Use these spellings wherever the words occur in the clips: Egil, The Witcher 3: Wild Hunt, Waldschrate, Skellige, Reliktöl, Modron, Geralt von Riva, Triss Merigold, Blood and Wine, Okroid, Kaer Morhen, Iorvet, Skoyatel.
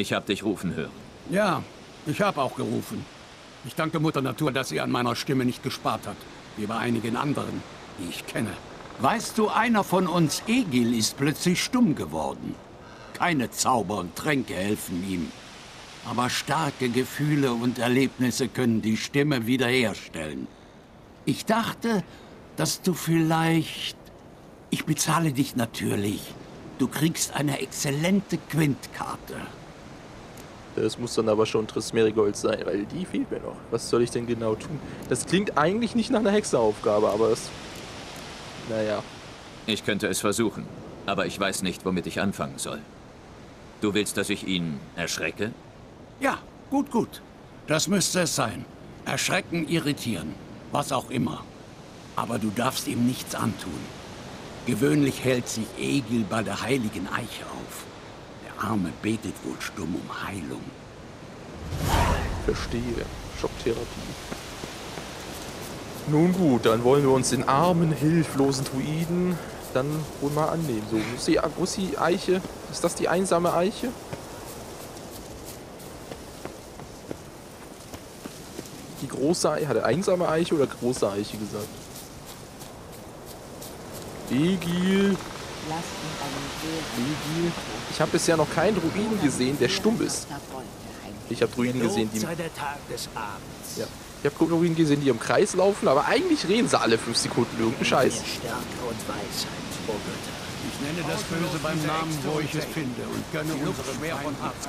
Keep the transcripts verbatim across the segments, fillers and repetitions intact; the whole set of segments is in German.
Ich hab dich rufen hören. Ja, ich habe auch gerufen. Ich danke Mutter Natur, dass sie an meiner Stimme nicht gespart hat, wie bei einigen anderen, die ich kenne. Weißt du, einer von uns, Egil, ist plötzlich stumm geworden. Keine Zauber und Tränke helfen ihm. Aber starke Gefühle und Erlebnisse können die Stimme wiederherstellen. Ich dachte, dass du vielleicht... Ich bezahle dich natürlich. Du kriegst eine exzellente Quintkarte. Das muss dann aber schon Triss Merigold sein, weil die fehlt mir noch. Was soll ich denn genau tun? Das klingt eigentlich nicht nach einer Hexeraufgabe, aber es... Naja. Ich könnte es versuchen, aber ich weiß nicht, womit ich anfangen soll. Du willst, dass ich ihn erschrecke? Ja, gut, gut. Das müsste es sein. Erschrecken, irritieren, was auch immer. Aber du darfst ihm nichts antun. Gewöhnlich hält sich Egil bei der heiligen Eiche auf. Der Arme betet wohl stumm um Heilung. Verstehe. Schocktherapie. Nun gut, dann wollen wir uns den armen, hilflosen Druiden dann wohl mal annehmen. So, wo ist die, wo ist die Eiche? Ist das die einsame Eiche? Die große Eiche? Hat er einsame Eiche oder große Eiche gesagt? Egil. Egil. Ich habe bisher noch keinen Druiden gesehen, der stumm ist. Ich habe Druiden gesehen, die... Ja. Ich habe Druiden gesehen, die im Kreis laufen, aber eigentlich reden sie alle fünf Sekunden irgendeinen Scheiß. Ich nenne das Böse beim Namen, wo ich es finde, und gönne unsere Schwer von Harz.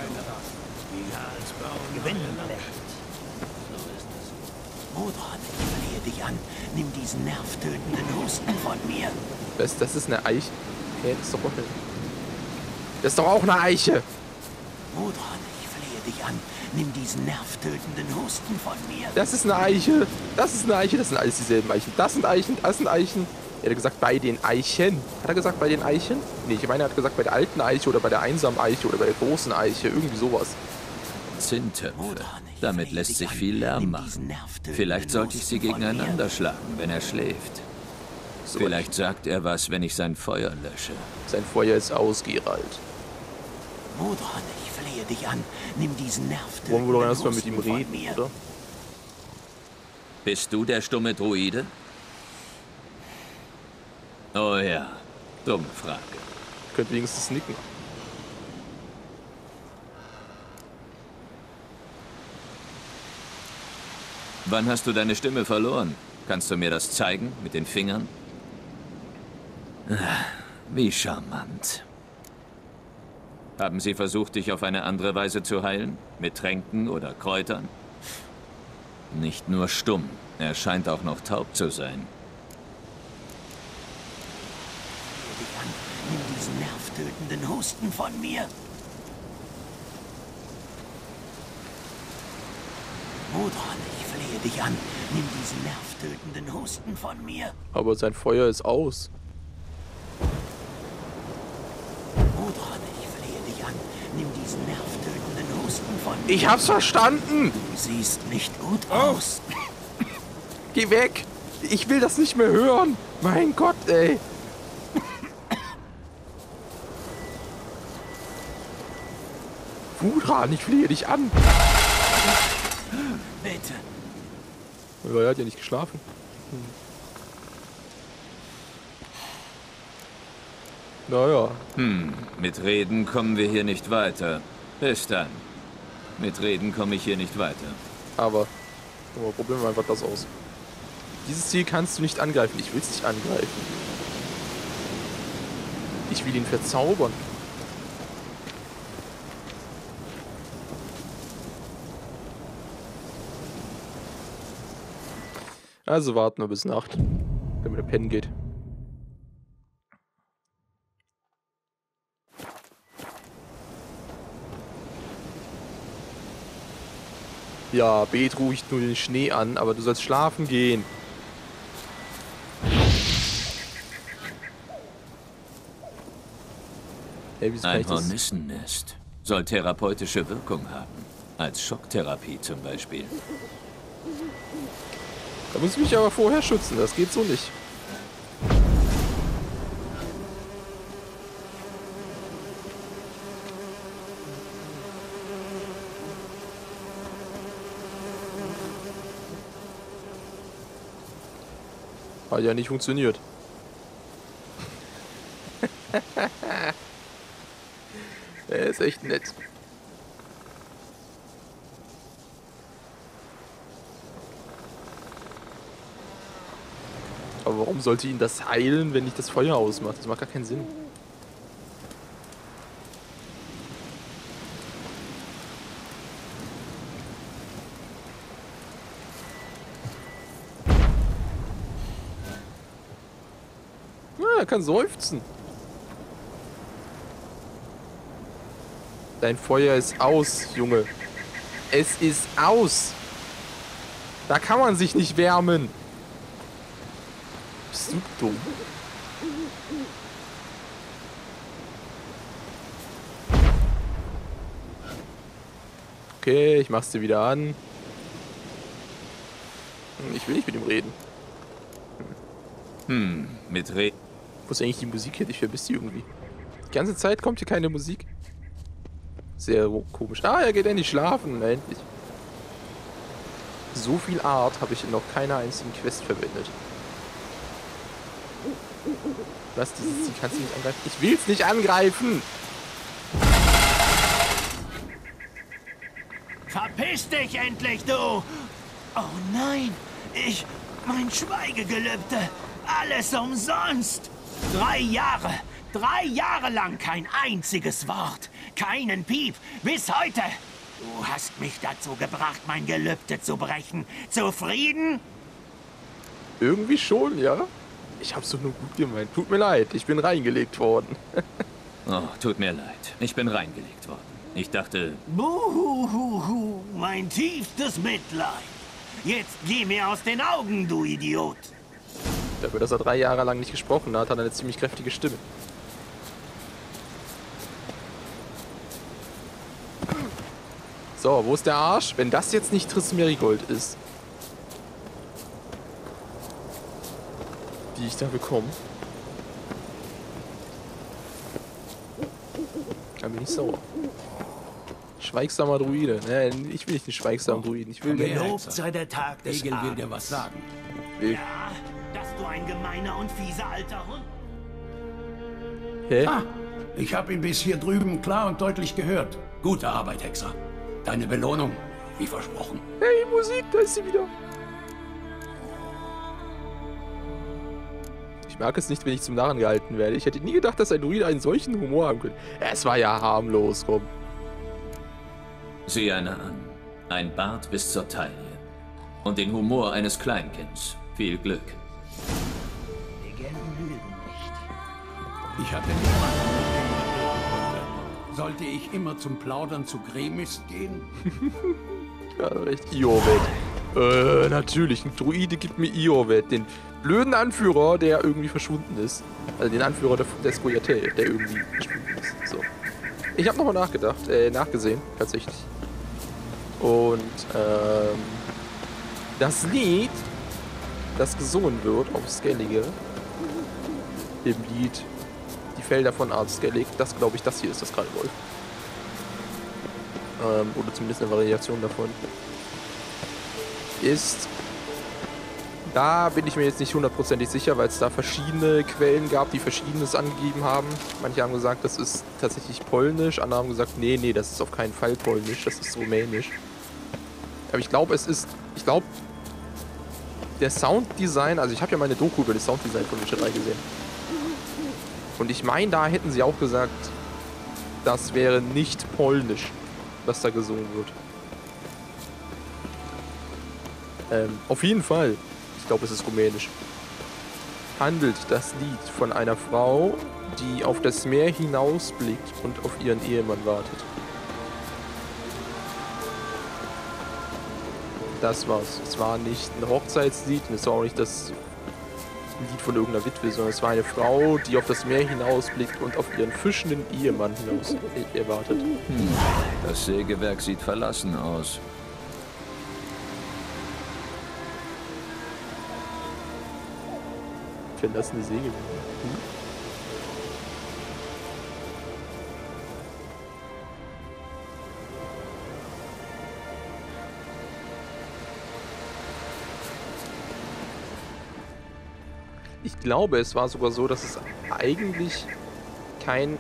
Modron, flehe dich an. Nimm diesen nervtötenden Husten von mir. Was, das ist eine Eiche? Hä, das ist doch... Das ist doch auch eine Eiche! Modron, ich flehe dich an. Nimm diesen nervtötenden Husten von mir. Das ist eine Eiche. Das ist eine Eiche. Das sind alles dieselben Eichen. Das sind Eichen. Das sind Eichen. Er hat gesagt, bei den Eichen. Hat er gesagt, bei den Eichen? Nee, ich meine, er hat gesagt, bei der alten Eiche oder bei der einsamen Eiche oder bei der großen Eiche. Irgendwie sowas. Zinntöpfe. Damit lässt sich viel Lärm machen. Vielleicht sollte ich sie gegeneinander schlagen, wenn er schläft. Vielleicht sagt er was, wenn ich sein Feuer lösche. Sein Feuer ist aus, Geralt. Modron, ich flehe dich an. Nimm diesen Nerv. Wollen wir doch erstmal mit ihm reden, oder? Bist du der stumme Druide? Oh ja, dumme Frage. Ich könnte wenigstens nicken. Wann hast du deine Stimme verloren? Kannst du mir das zeigen, mit den Fingern? Wie charmant. Haben sie versucht, dich auf eine andere Weise zu heilen? Mit Tränken oder Kräutern? Nicht nur stumm, er scheint auch noch taub zu sein. Nimm diesen nervtötenden Husten von mir. Modron, ich flehe dich an. Nimm diesen nervtötenden Husten von mir. Aber sein Feuer ist aus. Modron, ich flehe dich an. Nimm diesen nervtötenden Husten von mir. Ich hab's verstanden. Du siehst nicht gut aus. Geh weg. Ich will das nicht mehr hören. Mein Gott, ey. Modron, ich flehe dich an. Bitte. Aber er hat ja nicht geschlafen. Hm. Naja. Hm, mit Reden kommen wir hier nicht weiter. Bis dann. Mit Reden komme ich hier nicht weiter. Aber, aber probieren wir einfach das aus. Dieses Ziel kannst du nicht angreifen. Ich will es nicht angreifen. Ich will ihn verzaubern. Also warten wir bis Nacht, damit er pennen geht. Ja, bet ruhig nur den Schnee an, aber du sollst schlafen gehen. Hey, wieso kann ich das? Ein Hornissennest soll therapeutische Wirkung haben, als Schocktherapie zum Beispiel. Da muss ich mich aber vorher schützen, das geht so nicht. Hat ja nicht funktioniert. Der ist echt nett. Aber warum sollte ihn das heilen, wenn ich das Feuer ausmache? Das macht gar keinen Sinn. Ja, er kann seufzen. Dein Feuer ist aus, Junge. Es ist aus. Da kann man sich nicht wärmen. Bist du dumm? Okay, ich mach's dir wieder an. Ich will nicht mit ihm reden. Hm, mit reden. Wo ist eigentlich die Musik her? Ich vermisse sie irgendwie. Die ganze Zeit kommt hier keine Musik. Sehr komisch. Ah, er geht endlich schlafen. Endlich. So viel Art habe ich in noch keiner einzigen Quest verwendet. Lass dieses, die kannst du nicht angreifen. Ich will's nicht angreifen! Verpiss dich endlich, du! Oh nein! Ich... Mein Schweigegelübde! Alles umsonst! Drei Jahre! Drei Jahre lang kein einziges Wort! Keinen Piep! Bis heute! Du hast mich dazu gebracht, mein Gelübde zu brechen. Zufrieden? Irgendwie schon, ja? Ich hab's doch nur gut gemeint. Tut mir leid, ich bin reingelegt worden. Oh, tut mir leid. Ich bin reingelegt worden. Ich dachte... Buhuhuhu, mein tiefstes Mitleid. Jetzt geh mir aus den Augen, du Idiot. Dafür, dass er drei Jahre lang nicht gesprochen hat, hat er eine ziemlich kräftige Stimme. So, wo ist der Arsch? Wenn das jetzt nicht Triss Merigold ist, die ich da bekomme, dann bin ich sauer. Schweigsamer Druide. Nein, ich will nicht den schweigsamen Druiden. Ich will den. Gelobt sei der Tag des Egil will dir was sagen. Will. Ja, dass du ein gemeiner und fieser alter Hund. Hä? Ah, ich habe ihn bis hier drüben klar und deutlich gehört. Gute Arbeit, Hexer. Deine Belohnung, wie versprochen. Hey, Musik, da ist sie wieder. Ich mag es nicht, wenn ich zum Narren gehalten werde. Ich hätte nie gedacht, dass ein Druid einen solchen Humor haben könnte. Es war ja harmlos, komm. Sieh einer an. Ein Bart bis zur Taille. Und den Humor eines Kleinkinds. Viel Glück. Legenden lügen nicht. Ich hatte niemanden. Sollte ich immer zum Plaudern zu Gremis gehen? Ja, recht. Iorvet. Äh, natürlich. Ein Druide gibt mir Iorvet, den blöden Anführer, der irgendwie verschwunden ist. Also den Anführer der, der Skoyatel, der irgendwie verschwunden ist. So. Ich habe nochmal nachgedacht, äh, nachgesehen, tatsächlich. Und, ähm, das Lied, das gesungen wird auf Skellige, dem Lied Die Felder von Art Skellig, das glaube ich, das hier ist das gerade wohl. Ähm, oder zumindest eine Variation davon. Ist... Da bin ich mir jetzt nicht hundertprozentig sicher, weil es da verschiedene Quellen gab, die Verschiedenes angegeben haben. Manche haben gesagt, das ist tatsächlich polnisch, andere haben gesagt, nee, nee, das ist auf keinen Fall polnisch, das ist rumänisch. Aber ich glaube, es ist, ich glaube, der Sounddesign, also ich habe ja meine Doku über das Sounddesign von Witcher drei gesehen. Und ich meine, da hätten sie auch gesagt, das wäre nicht polnisch, was da gesungen wird. Ähm, auf jeden Fall. Ich glaube, es ist rumänisch. Handelt das Lied von einer Frau, die auf das Meer hinausblickt und auf ihren Ehemann wartet. Das war's. Es war nicht ein Hochzeitslied und es war auch nicht das Lied von irgendeiner Witwe, sondern es war eine Frau, die auf das Meer hinausblickt und auf ihren fischenden Ehemann hinaus erwartet. Hm. Das Sägewerk sieht verlassen aus. Verlassene Segel. Hm? ich glaube, es war sogar so, dass es eigentlich kein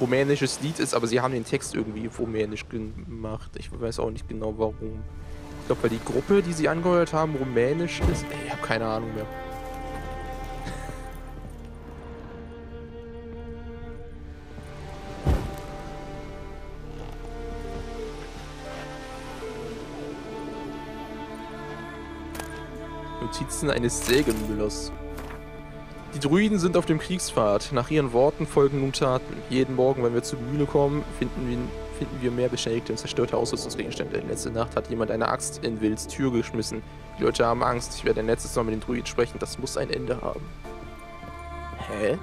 rumänisches Lied ist, aber sie haben den Text irgendwie auf Rumänisch gemacht. Ich weiß auch nicht genau warum. Ich glaube, weil die Gruppe, die sie angehört haben, rumänisch ist. Ey, ich habe keine Ahnung mehr. Notizen eines Sägemüllers. Die Druiden sind auf dem Kriegspfad. Nach ihren Worten folgen nun Taten. Jeden Morgen, wenn wir zur Mühle kommen, finden wir, finden wir mehr beschädigte und zerstörte Ausrüstungsgegenstände. Letzte Nacht hat jemand eine Axt in Wills Tür geschmissen. Die Leute haben Angst. Ich werde ein letztes Mal mit den Druiden sprechen. Das muss ein Ende haben. Hä?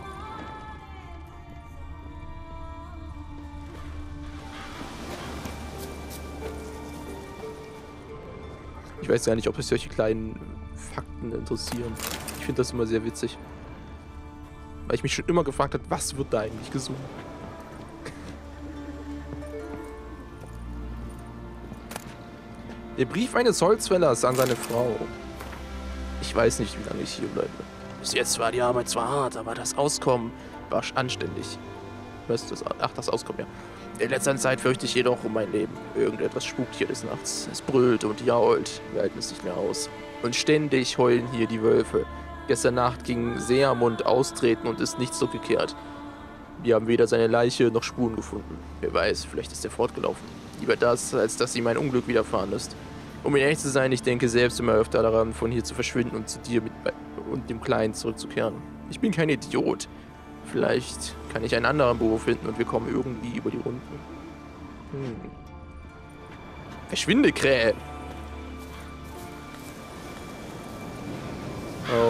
Ich weiß ja nicht, ob es solche kleinen Fakten interessieren. Ich finde das immer sehr witzig. Weil ich mich schon immer gefragt habe, was wird da eigentlich gesungen? Der Brief eines Holzfällers an seine Frau. Ich weiß nicht, wie lange ich hier bleibe. Bis jetzt war die Arbeit zwar hart, aber das Auskommen war anständig. Was ist das? Ach, das Auskommen, ja. In letzter Zeit fürchte ich jedoch um mein Leben. Irgendetwas spukt hier des Nachts. Es brüllt und jault. Wir halten es nicht mehr aus. Und ständig heulen hier die Wölfe. Gestern Nacht ging Seamund austreten und ist nicht zurückgekehrt. Wir haben weder seine Leiche noch Spuren gefunden. Wer weiß, vielleicht ist er fortgelaufen. Lieber das, als dass ihm ein Unglück widerfahren ist. Um ehrlich zu sein, ich denke selbst immer öfter daran, von hier zu verschwinden und zu dir mit und dem Kleinen zurückzukehren. Ich bin kein Idiot. Vielleicht kann ich einen anderen Beruf finden und wir kommen irgendwie über die Runden. Hm. Verschwinde, Krähe!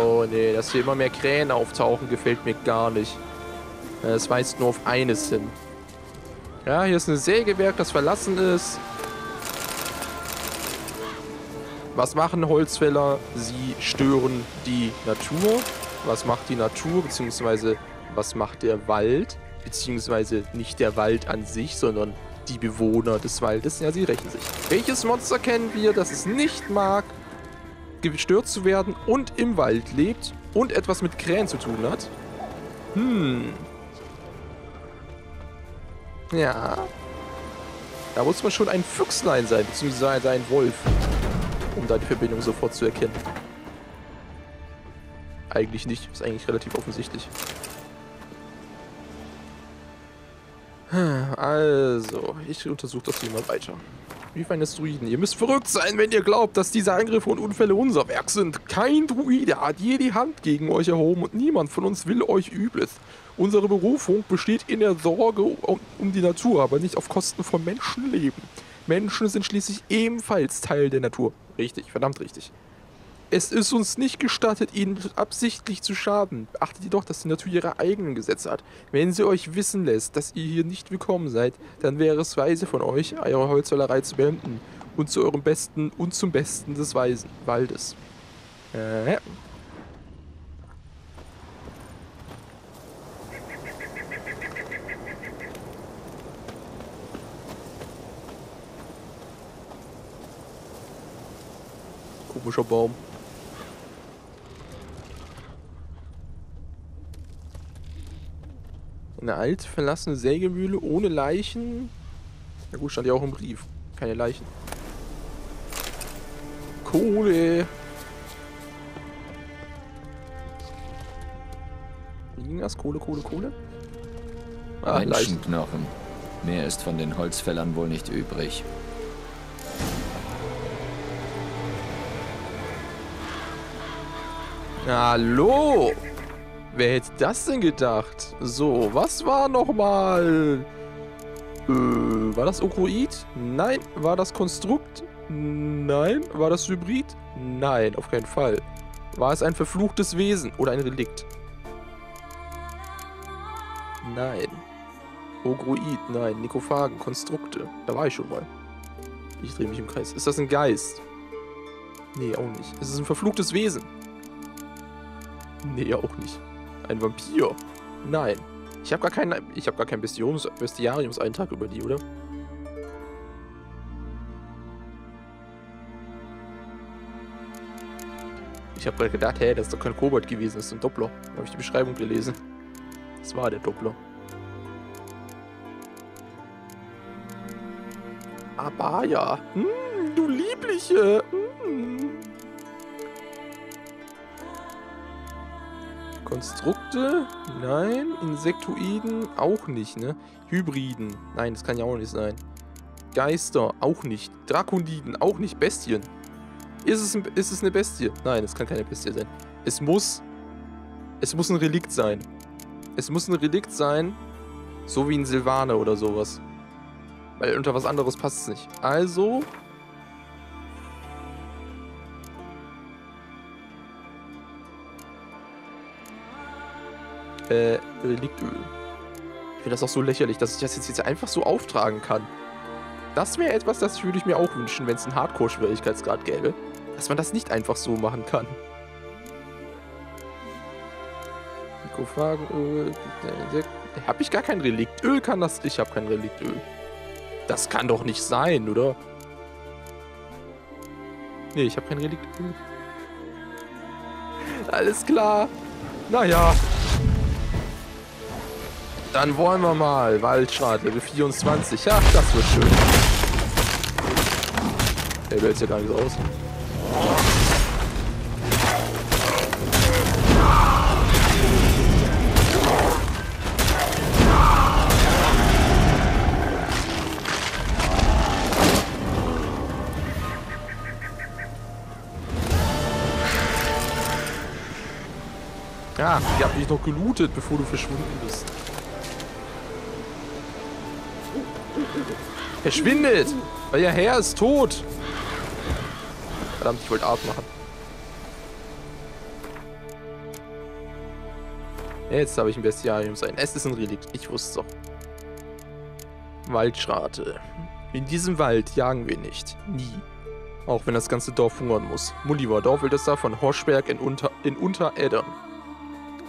Oh nee, dass hier immer mehr Krähen auftauchen, gefällt mir gar nicht. Das weist nur auf eines hin. Ja, hier ist ein Sägewerk, das verlassen ist. Was machen Holzfäller? Sie stören die Natur. Was macht die Natur, beziehungsweise was macht der Wald? Beziehungsweise nicht der Wald an sich, sondern die Bewohner des Waldes. Ja, sie rächen sich. Welches Monster kennen wir, das es nicht mag, gestört zu werden und im Wald lebt und etwas mit Krähen zu tun hat? Hm. Ja. Da muss man schon ein Füchslein sein, beziehungsweise ein Wolf, um da die Verbindung sofort zu erkennen. Eigentlich nicht, ist eigentlich relativ offensichtlich. Also, ich untersuche das hier mal weiter. Wie fein ist Druiden? Ihr müsst verrückt sein, wenn ihr glaubt, dass diese Angriffe und Unfälle unser Werk sind. Kein Druide hat je die Hand gegen euch erhoben und niemand von uns will euch Übles. Unsere Berufung besteht in der Sorge um die Natur, aber nicht auf Kosten von Menschenleben. Menschen sind schließlich ebenfalls Teil der Natur. Richtig, verdammt richtig. Es ist uns nicht gestattet, ihnen absichtlich zu schaden. Beachtet jedoch, dass die Natur ihre eigenen Gesetze hat. Wenn sie euch wissen lässt, dass ihr hier nicht willkommen seid, dann wäre es weise von euch, eure Holzfällerei zu beenden und zu eurem Besten und zum Besten des Weisen Waldes. Äh. Komischer Baum. Eine alt verlassene Sägemühle ohne Leichen. Na gut, stand ja auch im Brief. Keine Leichen. Kohle. Wie ging das? Kohle, Kohle, Kohle? Ah, Menschenknochen. Mehr ist von den Holzfällern wohl nicht übrig. Hallo! Wer hätte das denn gedacht? So, was war nochmal? Äh, war das Okroid? Nein. War das Konstrukt? Nein. War das Hybrid? Nein, auf keinen Fall. War es ein verfluchtes Wesen oder ein Relikt? Nein. Okroid, nein. Nikophagen, Konstrukte. Da war ich schon mal. Ich drehe mich im Kreis. Ist das ein Geist? Nee, auch nicht. Es ist ein verfluchtes Wesen. Nee, auch nicht. Ein Vampir? Nein. Ich habe gar keinen. Ich habe gar keinen Bestiariums-Eintrag über die, oder? Ich habe gerade gedacht, hey, das ist doch kein Kobold gewesen, das ist ein Doppler. Da habe ich die Beschreibung gelesen. Das war der Doppler. Aber ja, mm, du Liebliche. Mm. Konstrukte? Nein. Insektoiden? Auch nicht, ne? Hybriden? Nein, das kann ja auch nicht sein. Geister? Auch nicht. Drakoniden? Auch nicht. Bestien? Ist es, ein, ist es eine Bestie? Nein, es kann keine Bestie sein. Es muss... Es muss ein Relikt sein. Es muss ein Relikt sein, so wie ein Silvaner oder sowas. Weil unter was anderes passt es nicht. Also... Äh, Reliktöl. Ich finde das auch so lächerlich, dass ich das jetzt, jetzt einfach so auftragen kann. Das wäre etwas, das würde ich mir auch wünschen, wenn es einen Hardcore-Schwierigkeitsgrad gäbe. Dass man das nicht einfach so machen kann. Mikrophagenöl. Hab ich gar kein Reliktöl? Kann das? Ich habe kein Reliktöl. Das kann doch nicht sein, oder? Nee, ich habe kein Reliktöl. Alles klar. Naja. Dann wollen wir mal. Waldschrate, Level vierundzwanzig. Ach, das wird schön. Der wählt ja gar nichts aus. Ja, die hat mich noch gelootet, bevor du verschwunden bist. Verschwindet! Weil ihr Herr ist tot! Verdammt, ich wollte Art machen. Jetzt habe ich ein Bestiarium sein. Es ist ein Relikt, ich wusste es doch. Waldschrate. In diesem Wald jagen wir nicht. Nie. Auch wenn das ganze Dorf hungern muss. Mulliver, Dorfältester von Horschberg in, Unter in Unterädern.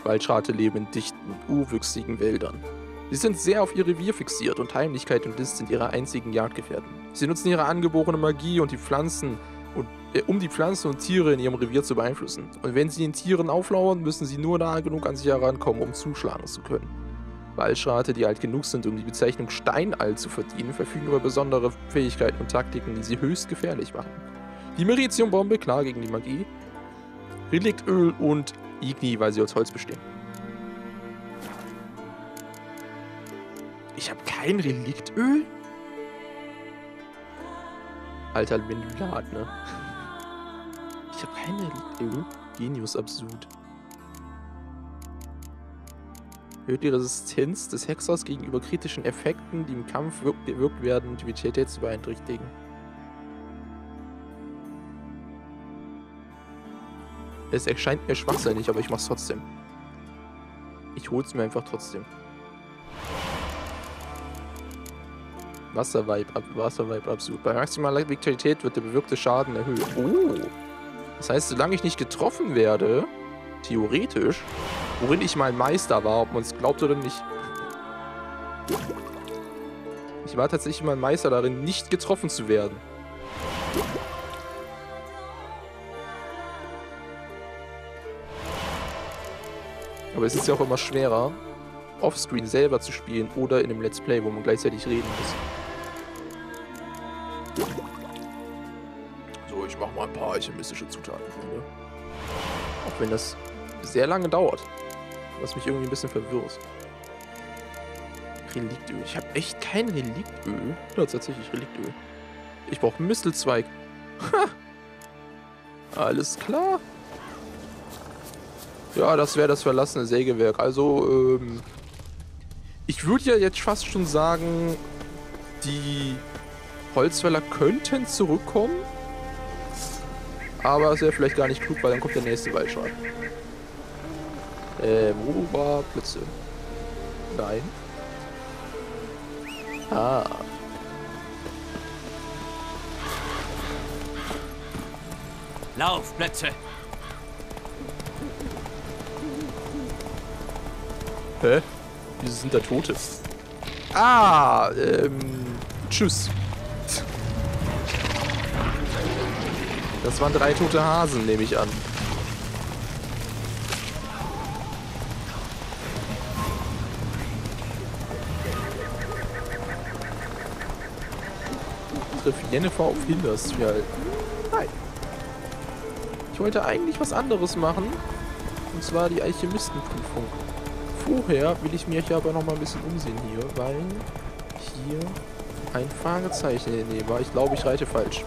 Waldschrate leben in dichten, urwüchsigen Wäldern. Sie sind sehr auf ihr Revier fixiert und Heimlichkeit und List sind ihre einzigen Jagdgefährten. Sie nutzen ihre angeborene Magie, und die Pflanzen und, äh, um die Pflanzen und Tiere in ihrem Revier zu beeinflussen. Und wenn sie den Tieren auflauern, müssen sie nur nahe genug an sich herankommen, um zuschlagen zu können. Waldschrate, die alt genug sind, um die Bezeichnung Steinalt zu verdienen, verfügen über besondere Fähigkeiten und Taktiken, die sie höchst gefährlich machen. Die Meritium-Bombe, klar gegen die Magie, Reliktöl und Igni, weil sie aus Holz bestehen. Ich habe kein Reliktöl? Alter Menülat, ne? Ich habe kein Reliktöl. Genius absurd. Erhöht die Resistenz des Hexers gegenüber kritischen Effekten, die im Kampf gewirkt werden und die Vitalität zu beeinträchtigen. Es erscheint mir schwachsinnig, aber ich mach's trotzdem. Ich hol's mir einfach trotzdem. Wasservibe, ab, Wasservibe absolut. Bei maximaler Vitalität wird der bewirkte Schaden erhöht. Oh. Das heißt, solange ich nicht getroffen werde, theoretisch, worin ich mal Meister war, ob man es glaubt oder nicht. Ich war tatsächlich mal Meister darin, nicht getroffen zu werden. Aber es ist ja auch immer schwerer, offscreen selber zu spielen oder in einem Let's Play, wo man gleichzeitig reden muss. So, ich mache mal ein paar alchemistische Zutaten, Freunde. Auch wenn das sehr lange dauert. Was mich irgendwie ein bisschen verwirrt. Reliktöl. Ich habe echt kein Reliktöl. Ja, tatsächlich Reliktöl. Ich brauche Mistelzweig. Ha! Alles klar. Ja, das wäre das verlassene Sägewerk. Also, ähm... ich würde ja jetzt fast schon sagen, die Holzfäller könnten zurückkommen. Aber es wäre vielleicht gar nicht klug, weil dann kommt der nächste Waldschrate. Ähm, wo war Blitze? Nein. Ah. Lauf, Blitze! Hä? Wieso sind da Tote? Ah, ähm... Tschüss. Das waren drei tote Hasen, nehme ich an. trifft Jennifer auf Hindersfjall. Nein. Ich wollte eigentlich was anderes machen. Und zwar die Alchemistenprüfung. Vorher will ich mich aber noch mal ein bisschen umsehen hier, weil hier ein Fragezeichen in der Nähe war. Ich glaube, ich reite falsch.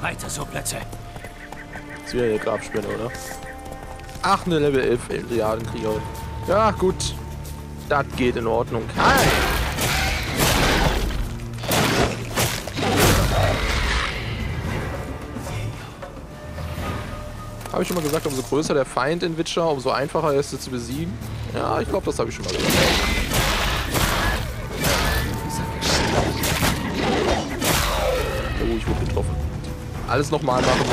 Weiter so, Plätze. Das wäre der Grabspinne, oder? Ach, eine Level elf Eldiadenkriegerin. Ja, gut. Das geht in Ordnung. Hi! Habe ich schon mal gesagt, umso größer der Feind in Witcher, umso einfacher ist es zu besiegen. Ja, ich glaube, das habe ich schon mal gesagt. Oh, ich wurde getroffen. Alles nochmal machen.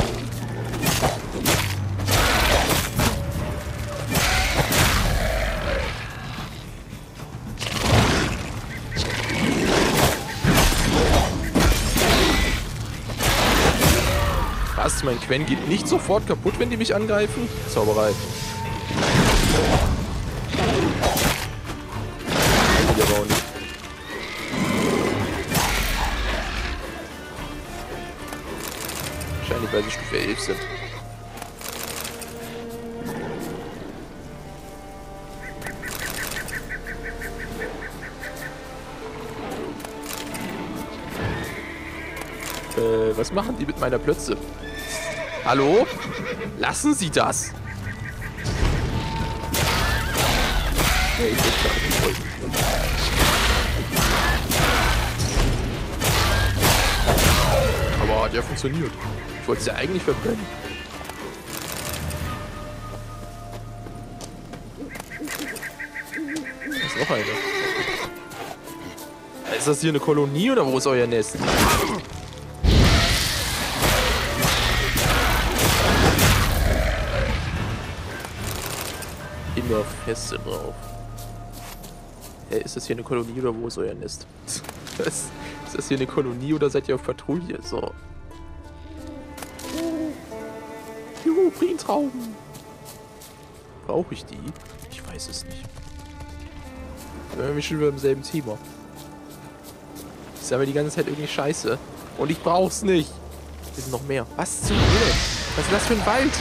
Mein Quen geht nicht sofort kaputt, wenn die mich angreifen. Zauberei. Die aber auch nicht. Wahrscheinlich, weil sie Stufe elf sind. Äh, was machen die mit meiner Plötze? Hallo? Lassen Sie das? Hey, ich bin gerade voll. Aber hat ja funktioniert. Ich wollte es ja eigentlich verbrennen. Da ist noch eine. Ist das hier eine Kolonie oder wo ist euer Nest? Feste drauf. Hey, ist das hier eine Kolonie oder wo ist euer Nest? Ist das hier eine Kolonie oder seid ihr auf Patrouille? So. Juhu, Prientrauben. Brauche ich die? Ich weiß es nicht. Wir sind schon wieder im selben Thema. Ich sammle die ganze Zeit irgendwie Scheiße. Und ich brauch's nicht. Hier sind noch mehr. Was zur Hölle? Was ist das für ein Wald?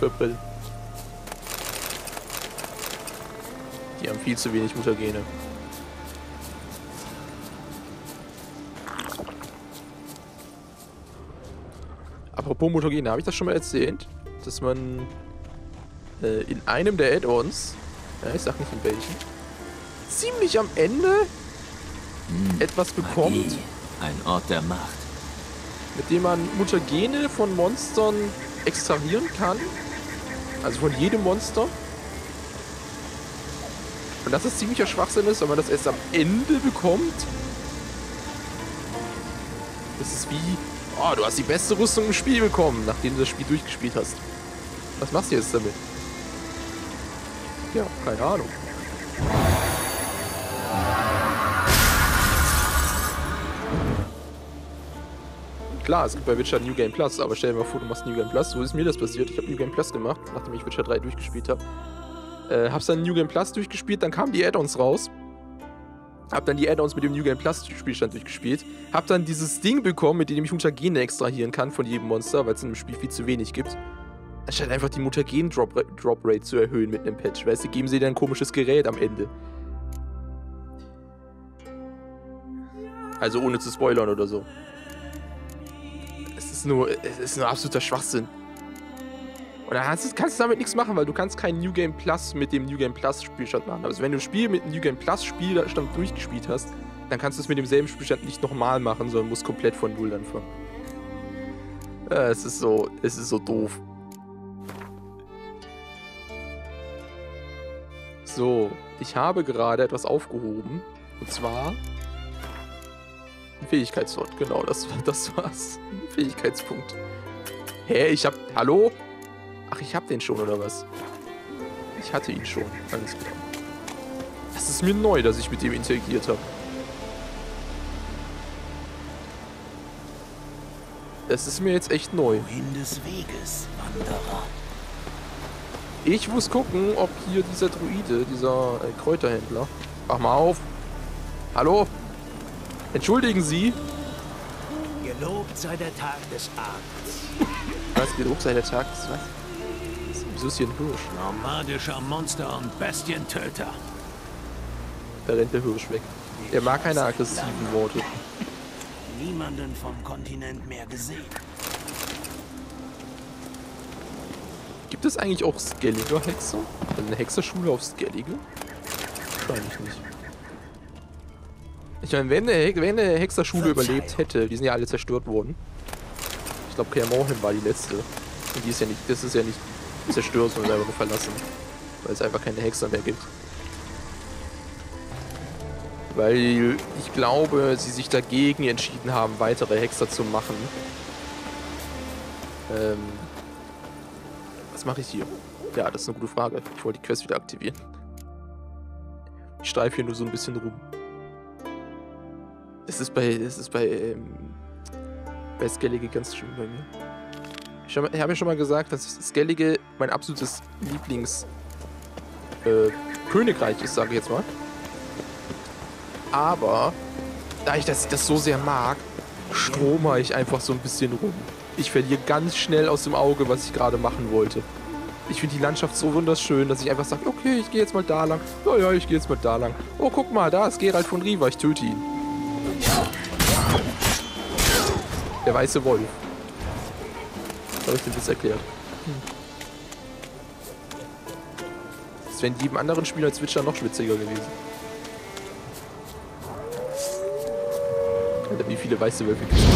Verbrennen. Die haben viel zu wenig Mutagene. Apropos Mutagene, habe ich das schon mal erzählt? Dass man äh, in einem der Add-ons, ja, ich sag nicht in welchen, ziemlich am Ende hm, etwas bekommt. Magie, ein Ort der Macht. Mit dem man Mutagene von Monstern extrahieren kann. Also von jedem Monster. Und dass das ziemlicher Schwachsinn ist, wenn man das erst am Ende bekommt. Das ist wie, oh, du hast die beste Rüstung im Spiel bekommen, nachdem du das Spiel durchgespielt hast. Was machst du jetzt damit? Ja, keine Ahnung. Klar, es gibt bei Witcher New Game Plus, aber stell dir mal vor, du machst New Game Plus. So ist mir das passiert. Ich habe New Game Plus gemacht, nachdem ich Witcher drei durchgespielt habe. Äh, hab's dann New Game Plus durchgespielt, dann kamen die Add-ons raus. Hab dann die Add-ons mit dem New Game Plus Spielstand durchgespielt. Hab dann dieses Ding bekommen, mit dem ich Mutagene extrahieren kann von jedem Monster, weil es in dem Spiel viel zu wenig gibt. Anstatt einfach die Mutagen-Drop-Rate zu erhöhen mit einem Patch, weißt du, geben sie dir ein komisches Gerät am Ende. Also ohne zu spoilern oder so. Nur, es ist nur absoluter Schwachsinn. Und dann kannst du, kannst du damit nichts machen, weil du kannst kein New Game Plus mit dem New Game Plus Spielstand machen. Also wenn du ein Spiel mit einem New Game Plus Spielstand durchgespielt hast, dann kannst du es mit demselben Spielstand nicht nochmal machen, sondern musst komplett von Null anfangen. Ja, es ist so, es ist so doof. So, ich habe gerade etwas aufgehoben. Und zwar Fähigkeitslot, genau, das, das war's. Fähigkeitspunkt. Hä, ich hab... Hallo? Ach, ich hab den schon, oder was? Ich hatte ihn schon, alles klar. Das ist mir neu, dass ich mit ihm interagiert habe. Das ist mir jetzt echt neu. Wohin des Weges, Wanderer? Ich muss gucken, ob hier dieser Druide, dieser äh, Kräuterhändler... Wach mal auf. Hallo? Entschuldigen Sie? Gelobt sei der Tag des Abends. Was? Gelobt sei der Tag des was? Wieso ist hier ein Hirsch? Nomadischer Monster- und Bestientöter. Da rennt der Hirsch weg. Er mag keine aggressiven Worte. Niemanden vom Kontinent mehr gesehen. Gibt es eigentlich auch Skellige-Hexer? Eine Hexerschule auf Skellige? Wahrscheinlich nicht. Ich meine, wenn eine, wenn eine Hexerschule überlebt hätte, die sind ja alle zerstört worden. Ich glaube, Kaer Morhen war die letzte. Und die ist ja nicht, das ist ja nicht zerstört, sondern einfach nur verlassen. Weil es einfach keine Hexer mehr gibt. Weil ich glaube, sie sich dagegen entschieden haben, weitere Hexer zu machen. Ähm, was mache ich hier? Ja, das ist eine gute Frage. Ich wollte die Quest wieder aktivieren. Ich streife hier nur so ein bisschen rum. Das ist bei, das ist bei, ähm, bei Skellige ganz schön bei mir. Ich habe hab ja schon mal gesagt, dass Skellige mein absolutes Lieblings äh, Königreich ist, sage ich jetzt mal. Aber, da ich das, das so sehr mag, strome ich einfach so ein bisschen rum. Ich verliere ganz schnell aus dem Auge, was ich gerade machen wollte. Ich finde die Landschaft so wunderschön, dass ich einfach sage, okay, ich gehe jetzt mal da lang. Ja, ja, ich gehe jetzt mal da lang. Oh, guck mal, da ist Geralt von Riva, ich töte ihn. Der weiße Wolf. Habe ich den Witz erklärt. Hm. Das wäre in jedem anderen Spiel als Witcher noch schwitziger gewesen. Alter, wie viele weiße Wölfe gibt es?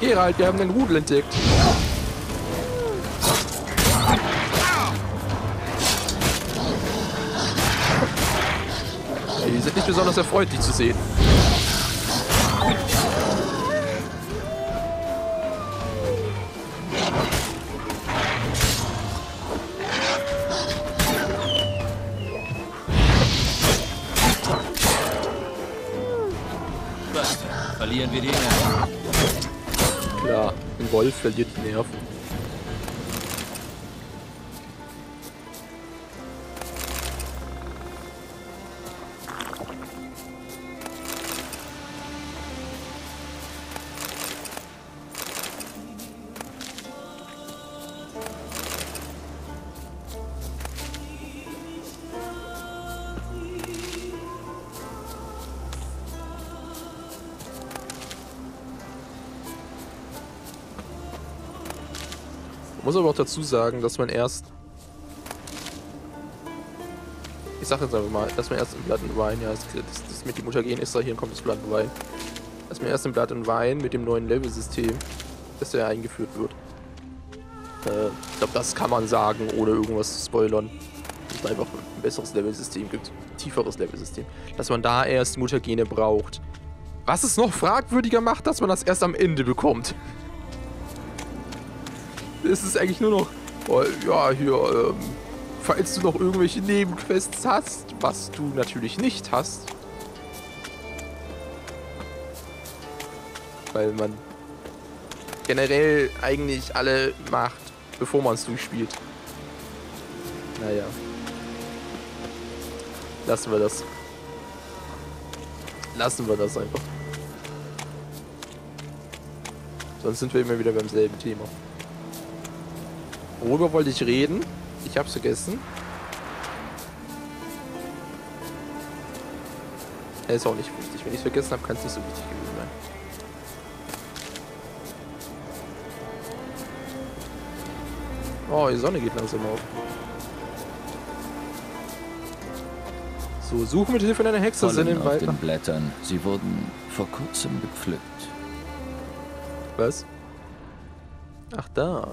Geralt, wir haben den Rudel entdeckt. Die sind nicht besonders erfreut, dich zu sehen. Verlieren wir die Nerven. Klar, ein Wolf verliert die Nerven. Ich muss aber auch dazu sagen, dass man erst, ich sag jetzt einfach mal, dass man erst im Blood and Wine, ja, das, das, das mit dem Mutagen ist da, hier kommt das Blood and Wine, dass man erst im Blood and Wine mit dem neuen Level-System, das ja eingeführt wird. Äh, ich glaube, das kann man sagen, ohne irgendwas zu spoilern, dass es einfach ein besseres Level-System gibt, ein tieferes Level-System, dass man da erst Mutagene braucht. Was es noch fragwürdiger macht, dass man das erst am Ende bekommt. Es ist eigentlich nur noch, oh, ja, hier, ähm, falls du noch irgendwelche Nebenquests hast, was du natürlich nicht hast. Weil man generell eigentlich alle macht, bevor man es durchspielt. Naja. Lassen wir das. Lassen wir das einfach. Sonst sind wir immer wieder beim selben Thema. Worüber wollte ich reden? Ich hab's vergessen. Er ist auch nicht wichtig. Wenn ich es vergessen habe, kann es nicht so wichtig gewesen sein. Oh, die Sonne geht langsam auf. So, suchen mit Hilfe einer Hexe sind im Wald. Den Blättern. Sie wurden vor kurzem gepflückt. Was? Ach, da.